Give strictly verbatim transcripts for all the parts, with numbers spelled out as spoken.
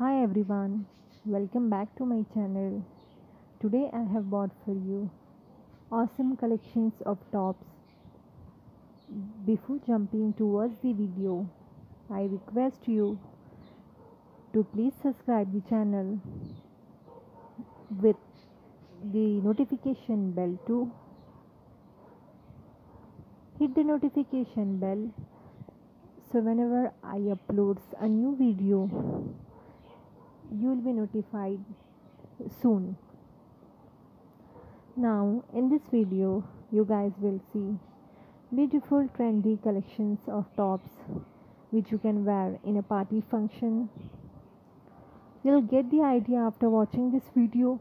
Hi everyone, welcome back to my channel. Today I have bought for you awesome collections of tops. Before jumping towards the video, I request you to please subscribe the channel with the notification bell too. Hit the notification bell so whenever I upload a new video, you will be notified soon. Now in this video you guys will see beautiful trendy collections of tops which you can wear in a party function. You'll get the idea after watching this video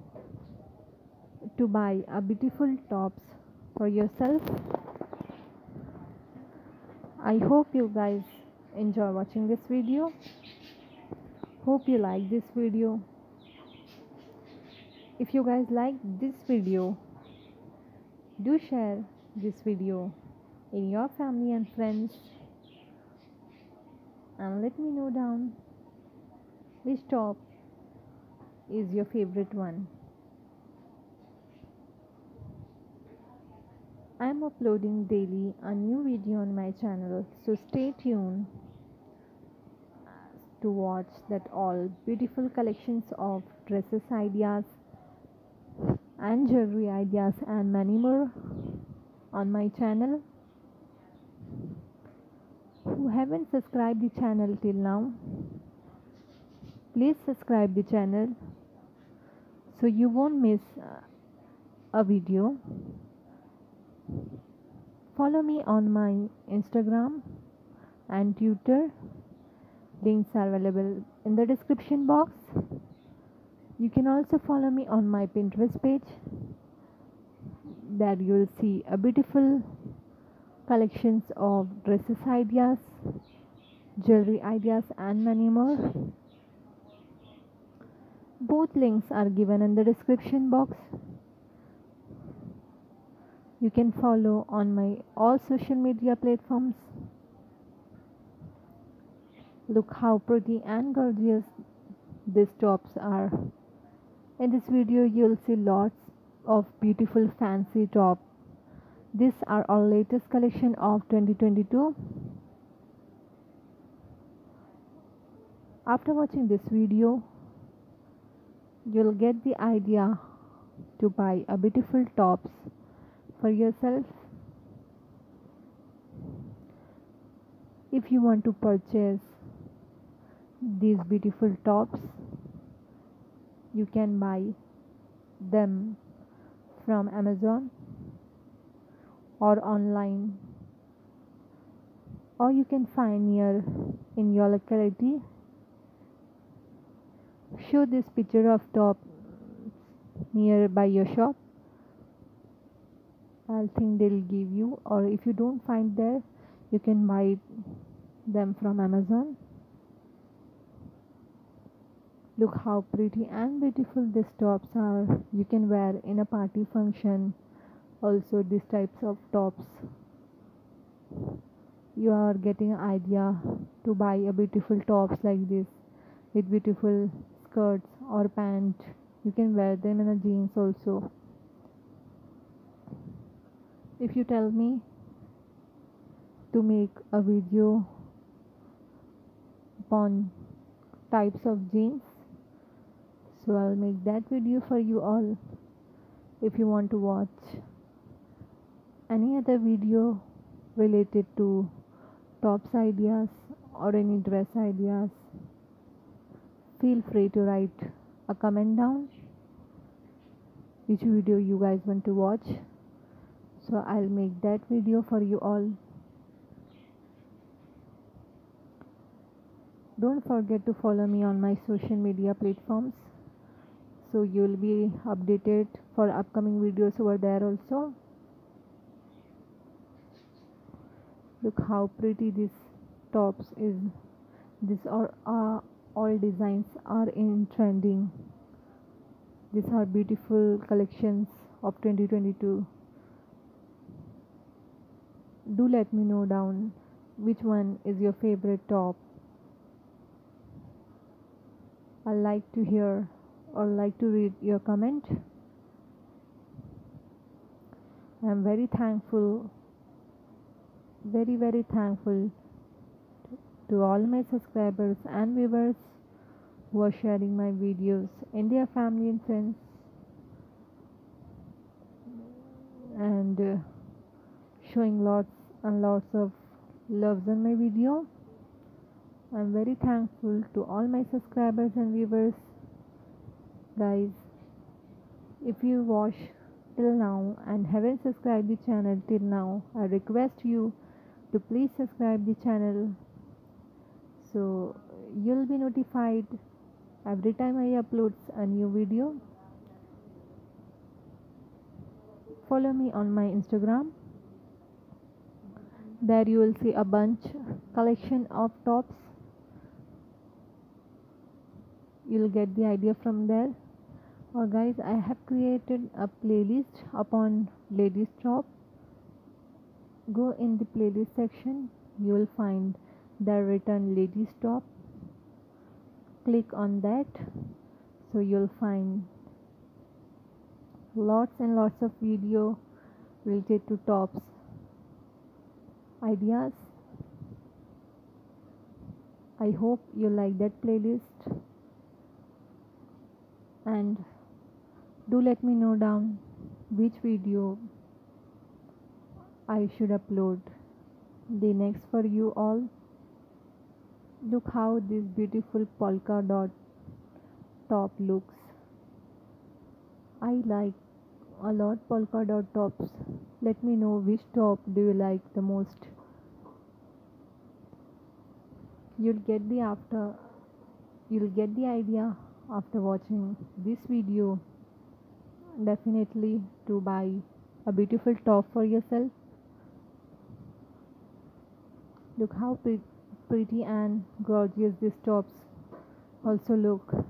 to buy a beautiful tops for yourself. I hope you guys enjoy watching this video. Hope you like this video. If you guys like this video, do share this video in your family and friends, and let me know down which top is your favorite one. I am uploading daily a new video on my channel, so stay tuned to watch that all beautiful collections of dresses ideas and jewelry ideas and many more on my channel. Who haven't subscribed the channel till now, please subscribe the channel so you won't miss a video. Follow me on my Instagram and Twitter. Links are available in the description box. You can also follow me on my Pinterest page. There you will see a beautiful collections of dresses ideas, jewelry ideas and many more. Both links are given in the description box. You can follow on my all social media platforms. Look how pretty and gorgeous these tops are. In this video you'll see lots of beautiful fancy tops. These are our latest collection of twenty twenty-two. After watching this video, you'll get the idea to buy a beautiful tops for yourself. If you want to purchase these beautiful tops, you can buy them from Amazon or online, or you can find near in your locality. Show this picture of top nearby your shop. I think they'll give you, or if you don't find there, you can buy them from Amazon. Look how pretty and beautiful these tops are. You can wear in a party function. Also these types of tops. You are getting an idea to buy a beautiful tops like this with beautiful skirts or pants. You can wear them in a jeans also. If you tell me to make a video upon types of jeans, so I'll make that video for you all. If you want to watch any other video related to tops ideas or any dress ideas, feel free to write a comment down which video you guys want to watch, so I'll make that video for you all. Don't forget to follow me on my social media platforms, so you will be updated for upcoming videos over there also. Look how pretty these tops is. These are uh, all designs are in trending. These are beautiful collections of twenty twenty-two. Do let me know down which one is your favorite top. I like to hear or like to read your comment. I am very thankful, very very thankful to all my subscribers and viewers who are sharing my videos in their family and friends, and uh, showing lots and lots of loves on my video. I am very thankful to all my subscribers and viewers. Guys, if you watch till now and haven't subscribed the channel till now, I request you to please subscribe the channel, so you'll be notified every time I upload a new video. Follow me on my Instagram. There you will see a bunch collection of tops. You'll get the idea from there. Or guys, I have created a playlist upon ladies top. Go in the playlist section. You will find the written ladies top. Click on that, so you'll find lots and lots of video related to tops ideas. I hope you like that playlist, and do let me know down which video I should upload the next for you all. Look how this beautiful polka dot top looks. I like a lot polka dot tops. Let me know which top do you like the most. You'll get the after you'll get the idea after watching this video definitely to buy a beautiful top for yourself. Look how pretty pretty and gorgeous these tops also look.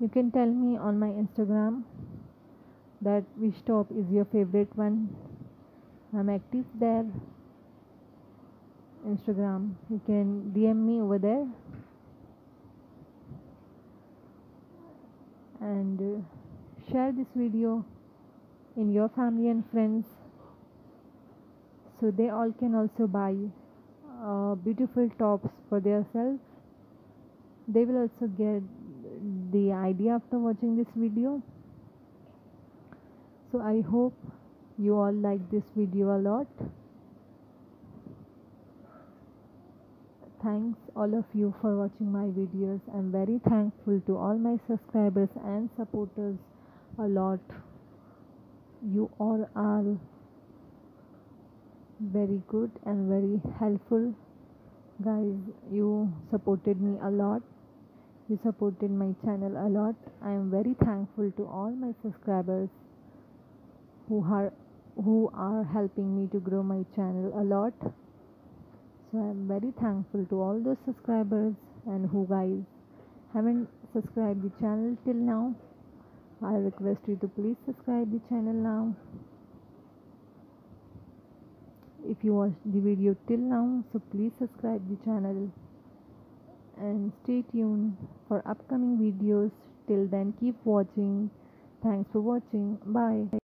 You can tell me on my Instagram that which top is your favorite one. I'm active there, Instagram. You can D M me over there, and uh, share this video in your family and friends, so they all can also buy Uh, beautiful tops for themselves. They will also get the idea after watching this video. So I hope you all like this video a lot. Thanks all of you for watching my videos. I am very thankful to all my subscribers and supporters a lot. You all are very good and very helpful. Guys, you supported me a lot. You supported my channel a lot. I am very thankful to all my subscribers who are who are helping me to grow my channel a lot. So I am very thankful to all those subscribers, and who guys haven't subscribed the channel till now, I request you to please subscribe the channel now. If you watched the video till now, so please subscribe the channel and stay tuned for upcoming videos. Till then, keep watching. Thanks for watching. Bye.